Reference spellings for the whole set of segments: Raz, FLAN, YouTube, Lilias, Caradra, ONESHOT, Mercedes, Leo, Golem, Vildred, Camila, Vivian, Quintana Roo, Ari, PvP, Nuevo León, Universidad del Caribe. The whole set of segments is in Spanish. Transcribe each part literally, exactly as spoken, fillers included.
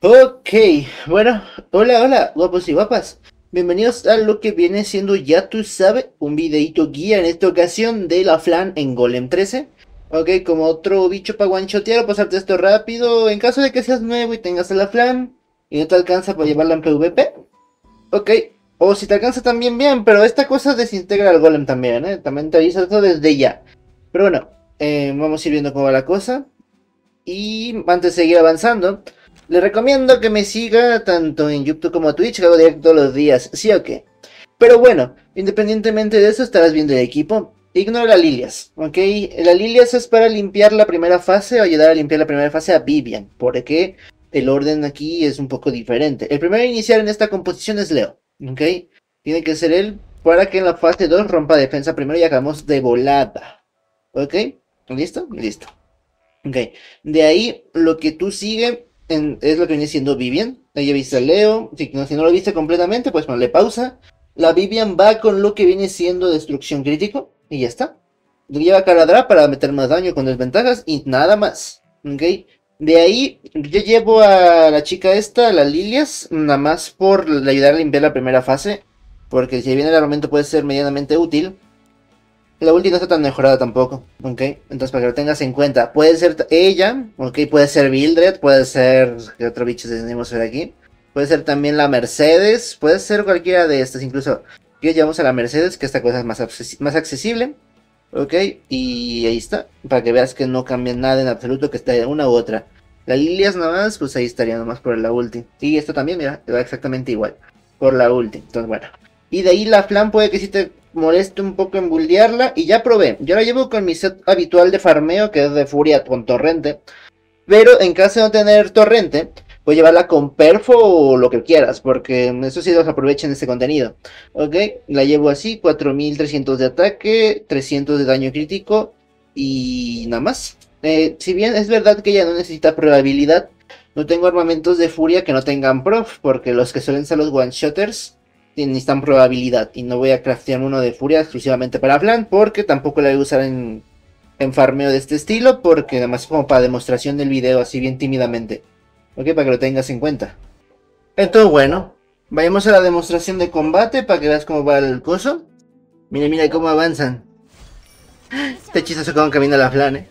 Ok, bueno, hola, hola, guapos y guapas. Bienvenidos a lo que viene siendo, ya tú sabes, un videito guía en esta ocasión de la flan en Golem trece. Ok, como otro bicho para guanchotear o pasarte esto rápido, en caso de que seas nuevo y tengas a la flan y no te alcanza para llevarla en PvP. Ok, o si te alcanza también bien, pero esta cosa desintegra al Golem también, ¿eh? También te aviso esto desde ya. Pero bueno, eh, vamos a ir viendo cómo va la cosa. Y antes de seguir avanzando, les recomiendo que me siga tanto en YouTube como Twitch, que hago directo todos los días, ¿sí o qué? Pero bueno, independientemente de eso, estarás viendo el equipo. Ignora la Lilias, ¿ok? La Lilias es para limpiar la primera fase o ayudar a limpiar la primera fase a Vivian, porque el orden aquí es un poco diferente. El primero a iniciar en esta composición es Leo, ¿ok? Tiene que ser él para que en la fase dos rompa defensa primero y hagamos de volada, ¿ok? ¿Listo? Listo. Ok, de ahí lo que tú sigues En, es lo que viene siendo Vivian. Ella viste a Leo, si no, si no lo viste completamente, pues ponle pausa. La Vivian va con lo que viene siendo destrucción crítico, y ya está. Lleva a Caradra para meter más daño con desventajas, y nada más, ¿ok? De ahí, yo llevo a la chica esta, a la Lilias, nada más por ayudar a limpiar la primera fase, porque si bien el armamento puede ser medianamente útil, la ulti no está tan mejorada tampoco, ¿ok? Entonces para que lo tengas en cuenta, puede ser ella, ¿ok? Puede ser Vildred, puede ser... ¿qué otro bicho tenemos por aquí? Puede ser también la Mercedes, puede ser cualquiera de estas, incluso... que llevamos a la Mercedes, que esta cosa es más, más accesible, ¿ok? Y ahí está, para que veas que no cambia nada en absoluto, que está una u otra. La Lilias nada más, pues ahí estaría nomás por la ulti. Y esto también, mira, va exactamente igual, por la ulti, entonces bueno. Y de ahí la flan puede que sí te moleste un poco en buldearla. Y ya probé. Yo la llevo con mi set habitual de farmeo, que es de furia con torrente. Pero en caso de no tener torrente, puedes llevarla con perfo o lo que quieras, porque eso sí los aprovechen este contenido. Ok, la llevo así, cuatro mil trescientos de ataque, trescientos de daño crítico y nada más. Eh, si bien es verdad que ella no necesita probabilidad, no tengo armamentos de furia que no tengan prof, porque los que suelen ser los one-shotters necesitan probabilidad, y no voy a craftear uno de furia exclusivamente para flan, porque tampoco la voy a usar en, en farmeo de este estilo, porque además como para demostración del video, así bien tímidamente, ok, para que lo tengas en cuenta. Entonces bueno, vayamos a la demostración de combate para que veas cómo va el coso. Mira, mira cómo avanzan. Este hechizazo como camina la flan, eh.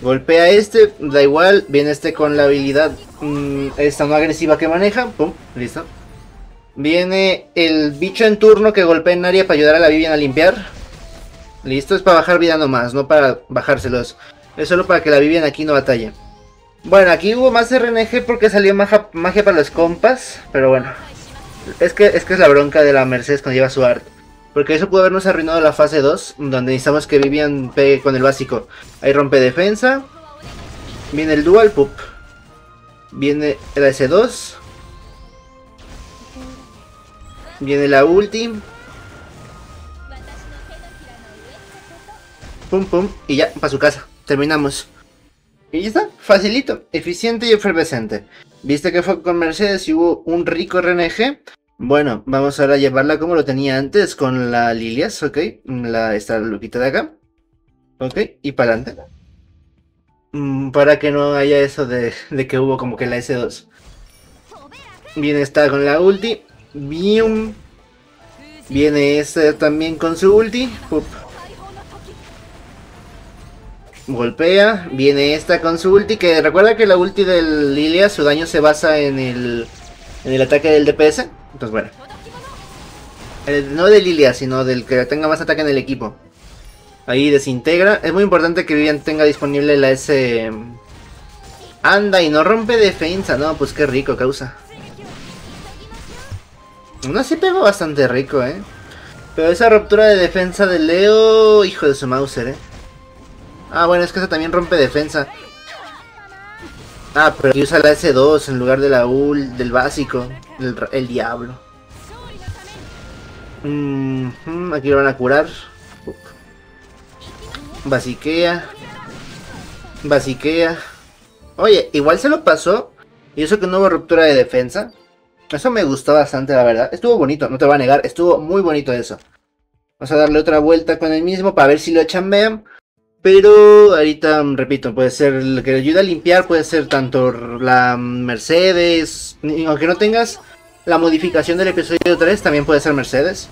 Golpea este, da igual, viene este con la habilidad mmm, esta no agresiva que maneja, pum, listo. Viene el bicho en turno que golpea en área para ayudar a la Vivian a limpiar. Listo, es para bajar vida nomás, no para bajárselos. Es solo para que la Vivian aquí no batalle. Bueno, aquí hubo más R N G porque salió magia, magia para los compas. Pero bueno, es que, es que es la bronca de la Mercedes cuando lleva su art, porque eso pudo habernos arruinado la fase dos, donde necesitamos que Vivian pegue con el básico. Ahí rompe defensa. Viene el dual pup. Viene el S dos. Viene la ulti. Pum pum. Y ya, para su casa. Terminamos. Y ya está. Facilito. Eficiente y efervescente. ¿Viste que fue con Mercedes y hubo un rico R N G? Bueno, vamos ahora a llevarla como lo tenía antes con la Lilias, ¿ok? La, esta loquita de acá. ¿Ok? Y para adelante. Mm, para que no haya eso de, de que hubo como que la S dos. Viene esta con la ulti. Bien. Viene este también con su ulti. Pup. Golpea. Viene esta con su ulti. Que recuerda que la ulti del Lilia, su daño se basa en el, en el ataque del D P S. Entonces bueno, el, no de Lilia, sino del que tenga más ataque en el equipo. Ahí desintegra. Es muy importante que Vivian tenga disponible la S. Anda y no rompe defensa. No, pues qué rico causa. No, sí pegó bastante rico, eh. Pero esa ruptura de defensa de Leo... hijo de su Mauser, eh. Ah, bueno, es que esa también rompe defensa. Ah, pero aquí usa la S dos en lugar de la U L del básico. El, el diablo. Mm-hmm, aquí lo van a curar. Uf. Basiquea. Basiquea. Oye, igual se lo pasó. Y eso que no hubo ruptura de defensa. Eso me gustó bastante, la verdad. Estuvo bonito, no te voy a negar. Estuvo muy bonito eso. Vamos a darle otra vuelta con el mismo para ver si lo chambean. Pero ahorita, repito, puede ser lo que ayuda a limpiar, puede ser tanto la Mercedes, aunque no tengas la modificación del episodio tres, también puede ser Mercedes.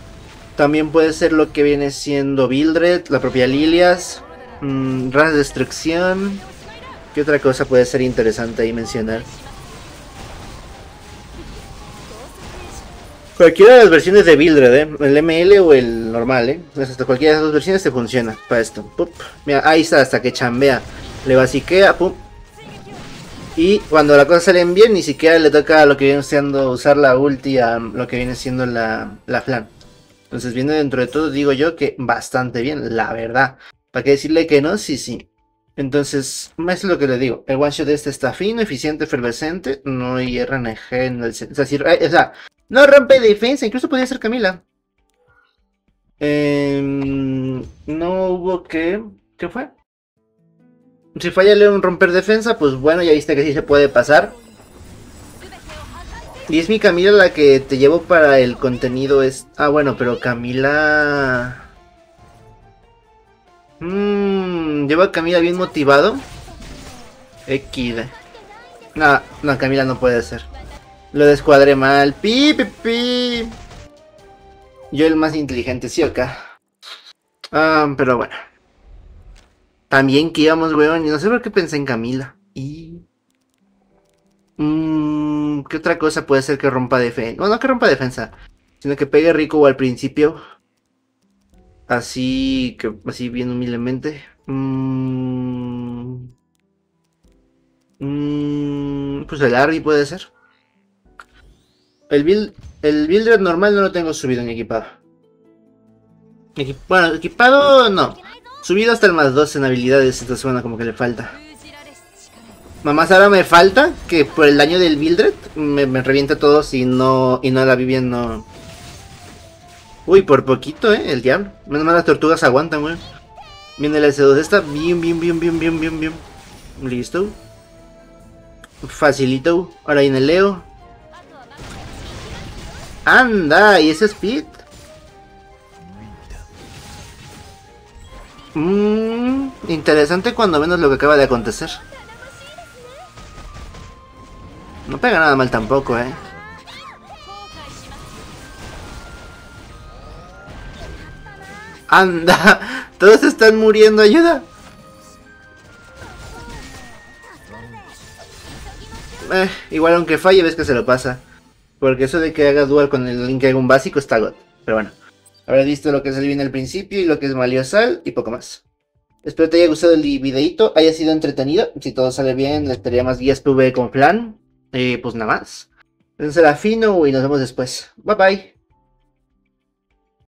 También puede ser lo que viene siendo Vildred, la propia Lilias, mmm, Raz de Destrucción. ¿Qué otra cosa puede ser interesante ahí mencionar? Cualquiera de las versiones de Vildred, ¿eh? El M L o el normal, ¿eh? Hasta cualquiera de esas dos versiones te funciona para esto. Pup. Mira, ahí está, hasta que chambea. Le basiquea, pum. Y cuando las cosas salen bien, ni siquiera le toca lo que viene siendo usar la ulti a lo que viene siendo la, la flan. Entonces viene dentro de todo, digo yo, que bastante bien, la verdad. ¿Para qué decirle que no? Sí, sí. Entonces, es lo que le digo. El one shot de este está fino, eficiente, efervescente. No hay R N G en el... Es decir, o sea... No rompe defensa, incluso podría ser Camila. Eh, no hubo que... ¿Qué fue? Si falla Leo en romper defensa, pues bueno, ya viste que sí se puede pasar. Y es mi Camila la que te llevo para el contenido es... Ah, bueno, pero Camila... Mmm... Llevo a Camila bien motivado. equis de. No, no, Camila no puede ser. Lo descuadré mal. Pi, pi, pi. Yo el más inteligente, sí, acá. Ah, pero bueno. También que íbamos, weón. No sé por qué pensé en Camila. Y... Mm, ¿qué otra cosa puede ser que rompa defensa? No, no que rompa defensa. Sino que pegue rico o al principio. Así que... Así bien humildemente. Mm, mm, pues el Ari puede ser. El build, el build normal no lo tengo subido en equipado. Equip, bueno, equipado no. Subido hasta el más dos en habilidades, entonces bueno, como que le falta. Mamás, ahora me falta que por el daño del Vildred me, me revienta todo si no, y no la Vivian no... Uy, por poquito, eh, el diablo. Menos mal las tortugas aguantan, güey. Viene la ese dos esta, bien, bien, bien, bien, bien, bien, bien. Listo. Facilito. Ahora viene el Leo. Anda, ¿y ese speed? Mmm, interesante cuando menos lo que acaba de acontecer. No pega nada mal tampoco, eh. Anda, todos están muriendo, ayuda. Eh, igual aunque falle, ves que se lo pasa. Porque eso de que haga dual con el link que haga un básico está got. Pero bueno. Habrás visto lo que es el bien al principio y lo que es Maliosal y poco más. Espero te haya gustado el videito, haya sido entretenido. Si todo sale bien, les traería más guías P V E con flan. Eh, pues nada más. Será fino y nos vemos después. Bye bye.